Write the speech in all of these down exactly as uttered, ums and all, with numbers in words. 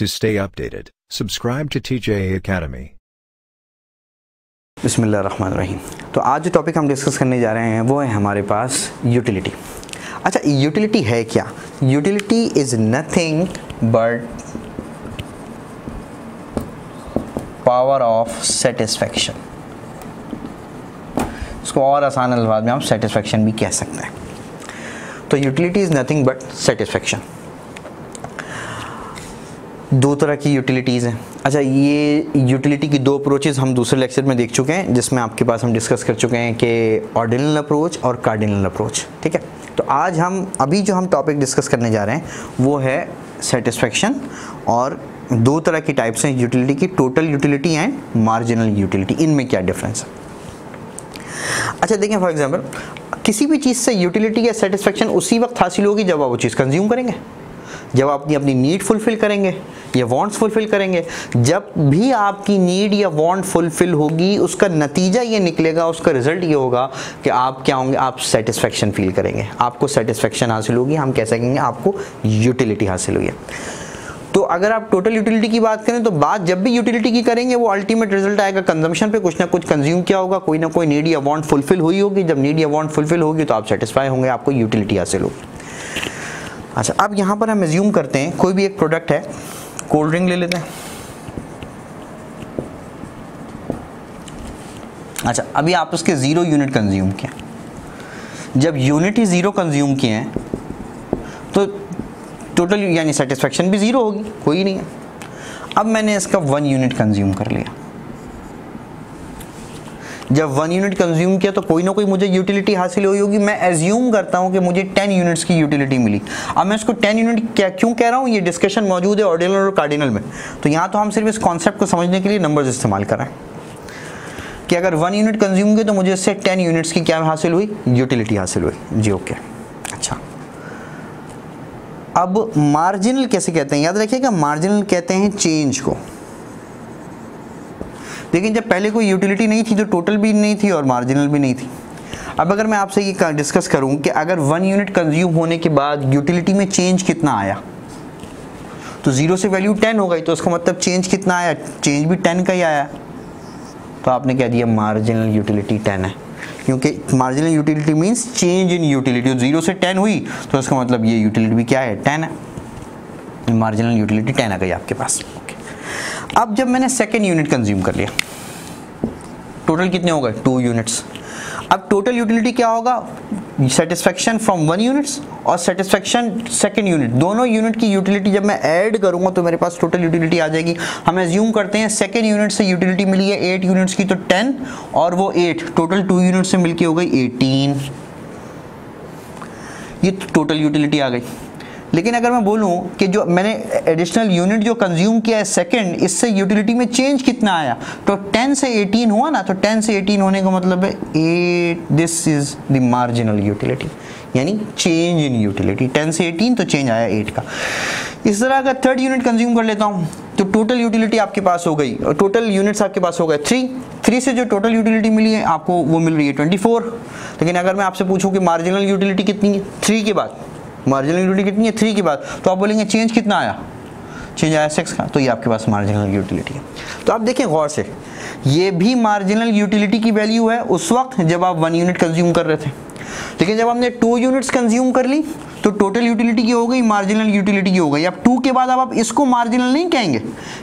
To stay updated, subscribe to T J A Academy. बिस्मिल्लाहिर्रहमानिर्रहीम। तो आज जो टॉपिक हम डिस्कस करने जा रहे हैं वो है हमारे पास यूटिलिटी। अच्छा, यूटिलिटी है क्या? Utility is nothing but power of satisfaction. इसको और आसान अल्फाज में आप सेटिस्फेक्शन भी कह सकते हैं। तो utility is nothing but satisfaction. दो तरह की यूटिलिटीज़ हैं। अच्छा, ये यूटिलिटी की दो अप्रोचेज़ हम दूसरे लेक्चर में देख चुके हैं, जिसमें आपके पास हम डिस्कस कर चुके हैं कि ऑर्डिनल अप्रोच और कार्डिनल अप्रोच। ठीक है, तो आज हम अभी जो हम टॉपिक डिस्कस करने जा रहे हैं वो है सेटिस्फेक्शन, और दो तरह की टाइप्स हैं यूटिलिटी की, total utility and marginal utility. इनमें क्या डिफरेंस है? अच्छा देखें, फॉर एग्जाम्पल किसी भी चीज़ से यूटिलिटी या सेटिस्फेक्शन उसी वक्त हासिल होगी जब आप वो चीज़ कंज्यूम करेंगे, जब आप अपनी नीड फुलफ़िल करेंगे या वांट्स फुलफ़िल करेंगे। जब भी आपकी नीड या वांट फुलफ़िल होगी उसका नतीजा ये निकलेगा, उसका रिज़ल्ट ये होगा कि आप क्या होंगे, आप सेटिस्फेक्शन फील करेंगे, आपको सेटिस्फेक्शन हासिल होगी। हम कह सकेंगे आपको यूटिलिटी हासिल हुई है। तो अगर आप टोटल यूटिलिटी की बात करें तो बात जब भी यूटिलिटी की करेंगे वो अल्टीमेट रिजल्ट आएगा कंजम्पशन पे। कुछ ना कुछ कंज्यूम किया होगा, कोई ना कोई नीड या वांट फुलफ़िल हुई होगी। जब नीड या वांट फुलफ़िल होगी तो आप सेटिस्फाई होंगे, आपको यूटिलिटी हासिल होगी। अच्छा, अब यहाँ पर हम एज्यूम करते हैं कोई भी एक प्रोडक्ट है। कोल्ड ड्रिंक ले लेते हैं। अच्छा, अभी आप उसके ज़ीरो यूनिट कंज्यूम किए। जब यूनिट ही ज़ीरो कंज्यूम किए हैं तो टोटल यानी सेटिस्फेक्शन भी ज़ीरो होगी, कोई नहीं है। अब मैंने इसका वन यूनिट कंज्यूम कर लिया। जब वन यूनिट कंज्यूम किया तो कोई ना कोई मुझे यूटिलिटी हासिल हुई होगी। मैं एज्यूम करता हूँ कि मुझे टेन यूनिट्स की यूटिलिटी मिली। अब मैं इसको टेन यूनिट क्या क्यों कह रहा हूँ, ये डिस्कशन मौजूद है ऑर्डिनल और कार्डिनल में। तो यहाँ तो हम सिर्फ इस कॉन्सेप्ट को समझने के लिए नंबर्स इस्तेमाल कर रहे हैं कि अगर वन यूनिट कंज्यूम किया तो मुझे इससे टेन यूनिट्स की क्या हासिल हुई, यूटिलिटी हासिल हुई। जी ओके। अच्छा, अब मार्जिनल कैसे कहते हैं? याद रखिएगा, मार्जिनल कहते हैं चेंज को। लेकिन जब पहले कोई यूटिलिटी नहीं थी तो टोटल भी नहीं थी और मार्जिनल भी नहीं थी। अब अगर मैं आपसे ये डिस्कस करूं कि अगर वन यूनिट कंज्यूम होने के बाद यूटिलिटी में चेंज कितना आया, तो ज़ीरो से वैल्यू टेन हो गई, तो उसका मतलब चेंज कितना आया, चेंज भी टेन का ही आया। तो आपने कह दिया मार्जिनल यूटिलिटी टेन है, क्योंकि marginal utility means change in utility. Zero से टेन हुई तो उसका मतलब ये यूटिलिटी भी क्या है, टेन है। मार्जिनल यूटिलिटी टेन आ गई आपके पास। अब जब मैंने सेकेंड यूनिट कंज्यूम कर लिया, टोटल कितने हो गए, टू यूनिट्स। अब टोटल यूटिलिटी क्या होगा, सेटिस्फेक्शन फ्रॉम वन यूनिट्स और सेटिस्फेक्शन सेकेंड यूनिट, दोनों यूनिट की यूटिलिटी जब मैं ऐड करूंगा तो मेरे पास टोटल यूटिलिटी आ जाएगी। हम एज्यूम करते हैं सेकेंड यूनिट से यूटिलिटी मिली है एट यूनिट्स की, तो टेन और वो एट, टोटल टू यूनिट से मिलकर हो गई एटीन। ये टोटल यूटिलिटी आ गई। लेकिन अगर मैं बोलूं कि जो मैंने एडिशनल यूनिट जो कंज्यूम किया है सेकंड, इससे यूटिलिटी में चेंज कितना आया, तो टेन से एटीन हुआ ना। तो टेन से एटीन होने का मतलब है eight, this is the marginal utility, यानी चेंज इन यूटिलिटी। टेन से एटीन तो चेंज आया एट का। इस तरह अगर थर्ड यूनिट कंज्यूम कर लेता हूँ तो टोटल यूटिलिटी आपके पास हो गई, टोटल यूनिट्स आपके पास हो गए थ्री। थ्री से जो टोटल यूटिलिटी मिली है आपको वो मिल रही है ट्वेंटी फोर। लेकिन अगर मैं आपसे पूछूँ कि मार्जिनल यूटिलिटी कितनी है थ्री के बाद, मार्जिनल यूटिलिटी कितनी है थ्री के बाद, तो आप बोलेंगे चेंज कितना आया, चेंज आया सिक्स का। तो ये आपके पास मार्जिनल यूटिलिटी है। तो आप देखें गौर से, ये भी मार्जिनल यूटिलिटी की वैल्यू है उस वक्त जब आप वन यूनिट कंज्यूम कर रहे थे। लेकिन जब आपने टू यूनिट्स कंज्यूम कर ली तो टोटल यूटिलिटी की हो गई, मार्जिनल यूटिलिटी की हो गई। अब टू के बाद अब आप इसको मार्जिनल नहीं कहेंगे,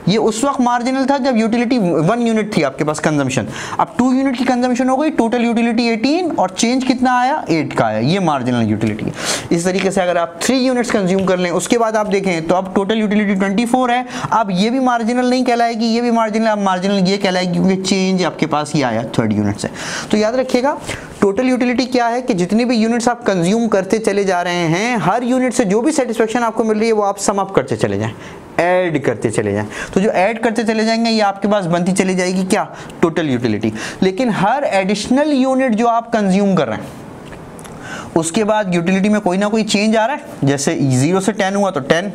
ये उस वक्त मार्जिनल था जब यूटिलिटी वन यूनिट थी आपके पास कंजम्पशन। अब टू यूनिट की कंजम्पशन हो गई, टोटल यूटिलिटी एटीन और चेंज कितना आया, एट का आया। ये मार्जिनल यूटिलिटी है। इस तरीके से अगर आप थ्री यूनिट्स कंज्यूम कर लें उसके बाद आप देखें तो अब टोटल यूटिलिटी ट्वेंटी फोर है। अब ये भी मार्जिनल नहीं कहलाएगी, ये भी मार्जिनल, अब मार्जिनल ये कहलाएगी क्योंकि चेंज आपके पास ये आया थर्ड यूनिट से। तो याद रखिएगा, टोटल यूटिलिटी क्या है कि जितनी भी यूनिट्स आप कंज्यूम करते चले जा रहे हैं, हर यूनिट से जो भी सेटिस्फेक्शन आपको मिल रही है वो आप सम अप करते चले जाएं, ऐड करते चले जाएं। तो जो ऐड करते चले जाएंगे ये आपके पास बनती चली जाएगी क्या, टोटल यूटिलिटी। लेकिन हर एडिशनल यूनिट जो आप कंज्यूम कर रहे हैं उसके बाद यूटिलिटी में कोई ना कोई चेंज आ रहा है। जैसे जीरो से टेन हुआ तो टेन,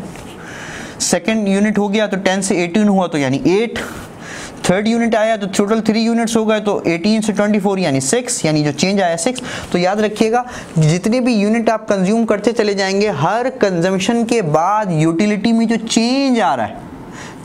सेकेंड यूनिट हो गया तो टेन से एटीन हुआ तो यानी एट, थर्ड यूनिट आया तो टोटल थ्री यूनिट्स हो गए तो एटीन से ट्वेंटी फोर यानी सिक्स, यानी जो चेंज आया सिक्स। तो याद रखिएगा, जितने भी यूनिट आप कंज्यूम करते चले जाएंगे हर कंजम्पशन के बाद यूटिलिटी में जो चेंज आ रहा है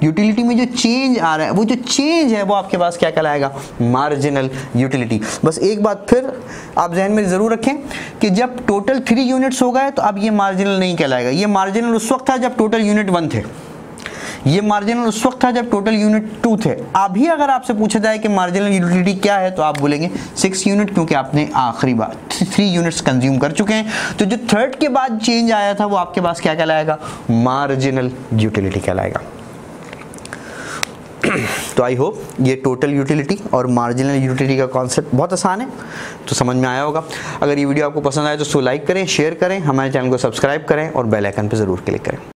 यूटिलिटी में जो चेंज आ रहा है, वो जो चेंज है वो आपके पास क्या कहलाएगा? Marginal utility. बस एक बात फिर आप जहन में ज़रूर रखें कि जब टोटल थ्री यूनिट्स हो गए तो अब ये मार्जिनल नहीं कहलाएगा। ये मार्जिनल उस वक्त था जब टोटल यूनिट वन थे, ये मार्जिनल उस वक्त था जब टोटल यूनिट टू थे। अभी अगर आपसे पूछा जाए कि मार्जिनल यूटिलिटी क्या है तो आप बोलेंगे सिक्स यूनिट, क्योंकि आपने आखिरी बार थ्री यूनिट्स कंज्यूम कर चुके हैं। तो जो थर्ड के बाद चेंज आया था वो आपके पास क्या कहलाएगा? मार्जिनल यूटिलिटी कहलाएगा। तो आई होप ये टोटल यूटिलिटी और मार्जिनल यूटिलिटी का कॉन्सेप्ट बहुत आसान है, तो समझ में आया होगा। अगर ये वीडियो आपको पसंद आए तो उसको लाइक करें, शेयर करें, हमारे चैनल को सब्सक्राइब करें और बेल आइकन पर ज़रूर क्लिक करें।